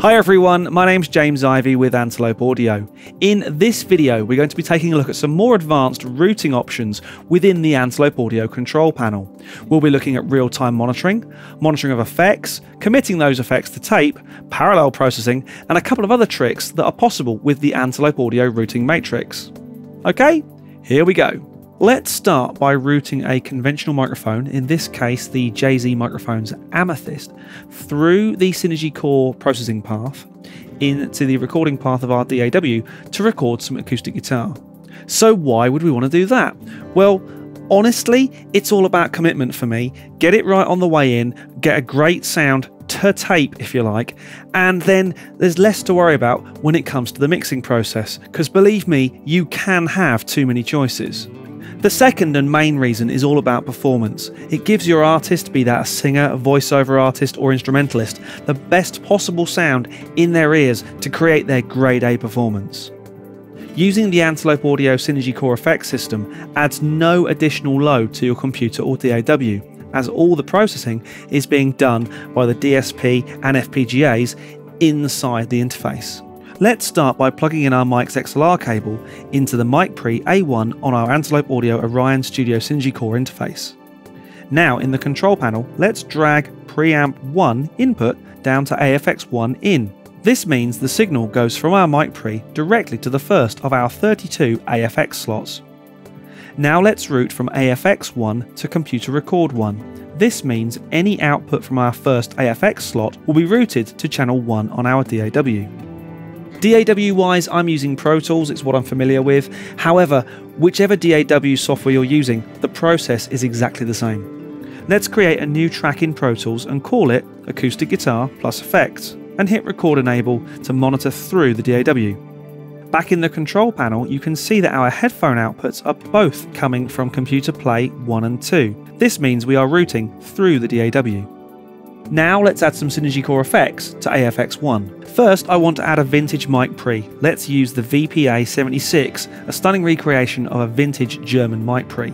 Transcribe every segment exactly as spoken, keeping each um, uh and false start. Hi everyone, my name's James Ivey with Antelope Audio. In this video, we're going to be taking a look at some more advanced routing options within the Antelope Audio control panel. We'll be looking at real-time monitoring, monitoring of effects, committing those effects to tape, parallel processing, and a couple of other tricks that are possible with the Antelope Audio routing matrix. Okay, here we go. Let's start by routing a conventional microphone, in this case the J Z Microphones Amethyst, through the Synergy Core processing path into the recording path of our D A W to record some acoustic guitar. So why would we want to do that? Well, honestly, it's all about commitment for me. Get it right on the way in, get a great sound to tape if you like, and then there's less to worry about when it comes to the mixing process, because believe me, you can have too many choices. The second and main reason is all about performance. It gives your artist, be that a singer, a voiceover artist or instrumentalist, the best possible sound in their ears to create their grade A performance. Using the Antelope Audio Synergy Core effects system adds no additional load to your computer or D A W, as all the processing is being done by the D S P and F P G As inside the interface. Let's start by plugging in our mic's X L R cable into the mic pre A one on our Antelope Audio Orion Studio Synergy Core interface. Now in the control panel, let's drag preamp one input down to A F X one in. This means the signal goes from our mic pre directly to the first of our thirty-two A F X slots. Now let's route from A F X one to computer record one. This means any output from our first A F X slot will be routed to channel one on our D A W. D A W-wise, I'm using Pro Tools, it's what I'm familiar with. However, whichever D A W software you're using, the process is exactly the same. Let's create a new track in Pro Tools and call it Acoustic Guitar Plus Effects, and hit Record Enable to monitor through the D A W. Back in the control panel, you can see that our headphone outputs are both coming from computer play one and two. This means we are routing through the D A W. Now let's add some Synergy Core effects to A F X one. First, I want to add a vintage mic pre. Let's use the V P A seventy-six, a stunning recreation of a vintage German mic pre.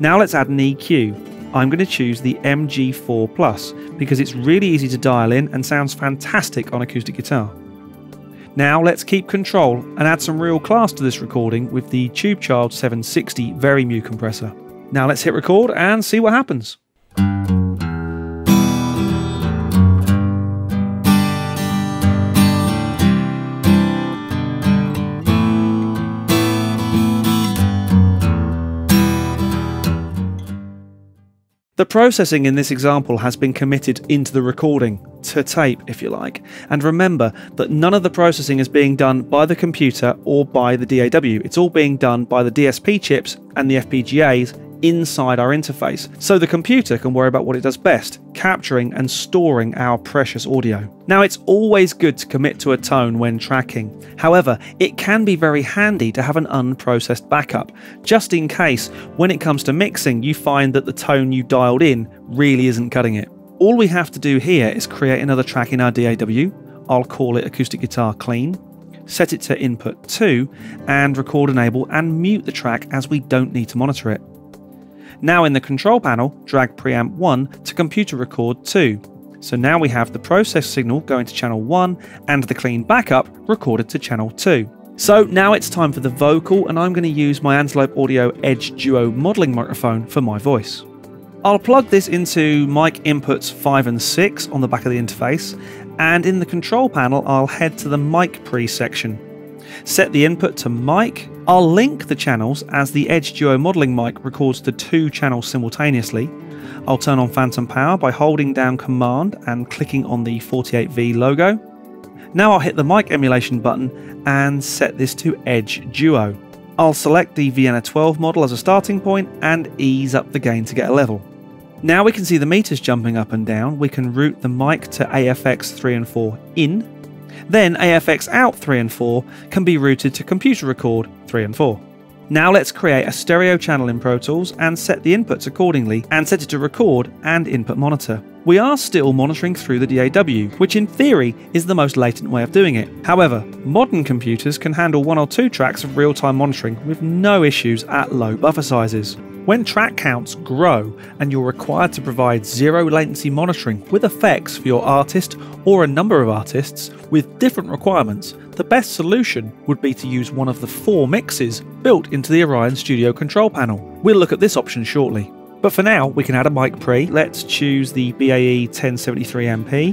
Now let's add an E Q. I'm going to choose the M G four Plus because it's really easy to dial in and sounds fantastic on acoustic guitar. Now let's keep control and add some real class to this recording with the TubeChild seven sixty VeryMu compressor. Now let's hit record and see what happens. The processing in this example has been committed into the recording, to tape if you like, and remember that none of the processing is being done by the computer or by the D A W, it's all being done by the D S P chips and the F P G As inside our interface, so the computer can worry about what it does best, capturing and storing our precious audio. Now it's always good to commit to a tone when tracking, however it can be very handy to have an unprocessed backup, just in case when it comes to mixing you find that the tone you dialed in really isn't cutting it. All we have to do here is create another track in our D A W, I'll call it Acoustic Guitar Clean, set it to input two and record enable and mute the track as we don't need to monitor it. Now in the control panel, drag preamp one to computer record two. So now we have the processed signal going to channel one and the clean backup recorded to channel two. So now it's time for the vocal, and I'm going to use my Antelope Audio Edge Duo modeling microphone for my voice. I'll plug this into mic inputs five and six on the back of the interface, and in the control panel I'll head to the mic pre section. Set the input to mic. I'll link the channels as the Edge Duo modeling mic records to two channels simultaneously. I'll turn on phantom power by holding down command and clicking on the forty-eight V logo. Now I'll hit the mic emulation button and set this to Edge Duo. I'll select the Vienna twelve model as a starting point and ease up the gain to get a level. Now we can see the meters jumping up and down. We can route the mic to A F X three and four in. Then A F X out three and four can be routed to computer record three and four. Now let's create a stereo channel in Pro Tools and set the inputs accordingly and set it to record and input monitor. We are still monitoring through the D A W, which in theory is the most latent way of doing it. However, modern computers can handle one or two tracks of real-time monitoring with no issues at low buffer sizes. When track counts grow and you're required to provide zero latency monitoring with effects for your artist or a number of artists with different requirements, the best solution would be to use one of the four mixes built into the Orion Studio control panel. We'll look at this option shortly. But for now, we can add a mic pre. Let's choose the B A E ten seventy-three M P.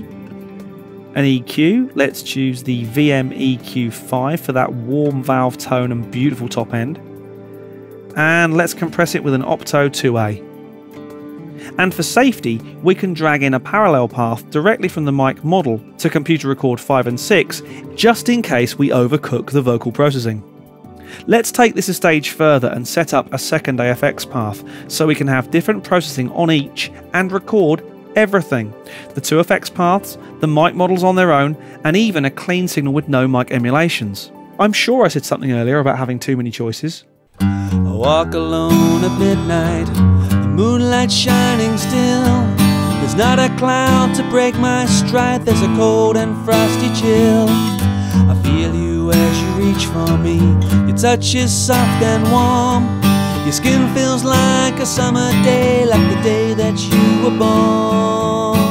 An E Q, let's choose the V M E Q five for that warm valve tone and beautiful top end. And let's compress it with an Opto two A. And for safety, we can drag in a parallel path directly from the mic model to computer record five and six, just in case we overcook the vocal processing. Let's take this a stage further and set up a second A F X path, so we can have different processing on each and record everything. The two effects paths, the mic models on their own, and even a clean signal with no mic emulations. I'm sure I said something earlier about having too many choices. I walk alone at midnight, the moonlight shining still. There's not a cloud to break my stride, there's a cold and frosty chill. I feel you as you reach for me, your touch is soft and warm. Your skin feels like a summer day, like the day that you were born.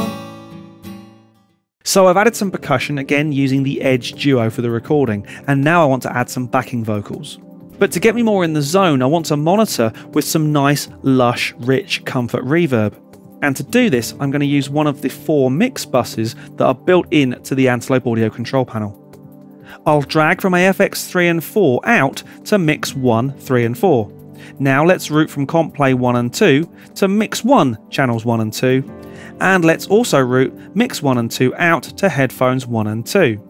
So I've added some percussion, again using the Edge Duo for the recording, and now I want to add some backing vocals. But to get me more in the zone, I want to monitor with some nice, lush, rich comfort reverb. And to do this, I'm going to use one of the four mix buses that are built in to the Antelope Audio control panel. I'll drag from A F X three and four out to mix one, three and four. Now let's route from comp play one and two to mix one, channels one and two. And let's also route mix one and two out to headphones one and two.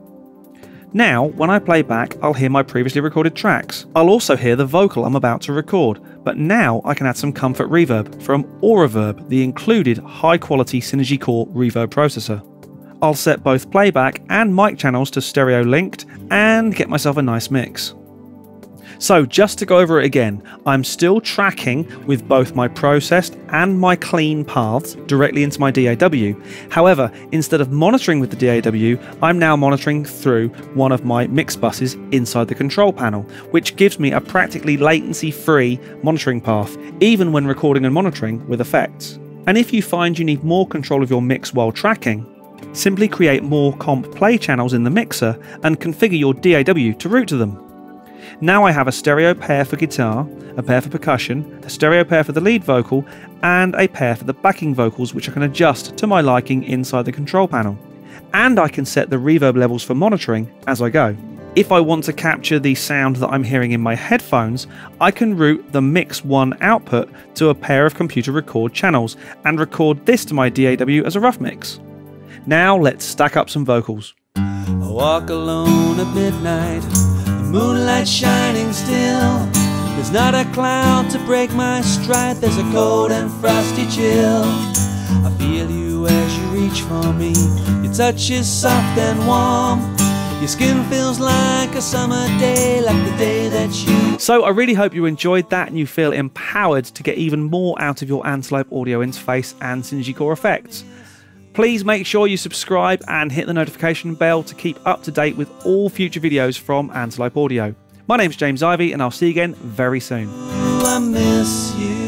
Now, when I play back, I'll hear my previously recorded tracks. I'll also hear the vocal I'm about to record, but now I can add some comfort reverb from AuraVerb, the included high-quality Synergy Core reverb processor. I'll set both playback and mic channels to stereo linked and get myself a nice mix. So just to go over it again, I'm still tracking with both my processed and my clean paths directly into my D A W. However, instead of monitoring with the D A W, I'm now monitoring through one of my mix buses inside the control panel, which gives me a practically latency-free monitoring path, even when recording and monitoring with effects. And if you find you need more control of your mix while tracking, simply create more comp play channels in the mixer and configure your D A W to route to them. Now I have a stereo pair for guitar, a pair for percussion, a stereo pair for the lead vocal, and a pair for the backing vocals, which I can adjust to my liking inside the control panel. And I can set the reverb levels for monitoring as I go. If I want to capture the sound that I'm hearing in my headphones, I can route the mix one output to a pair of computer record channels and record this to my D A W as a rough mix. Now let's stack up some vocals. I walk alone at midnight, moonlight shining still. There's not a cloud to break my stride, there's a cold and frosty chill. I feel you as you reach for me, your touch is soft and warm. Your skin feels like a summer day, like the day that you... So I really hope you enjoyed that and you feel empowered to get even more out of your Antelope Audio interface and Synergy Core effects. Please make sure you subscribe and hit the notification bell to keep up to date with all future videos from Antelope Audio. My name's James Ivey, and I'll see you again very soon. Ooh, I miss you.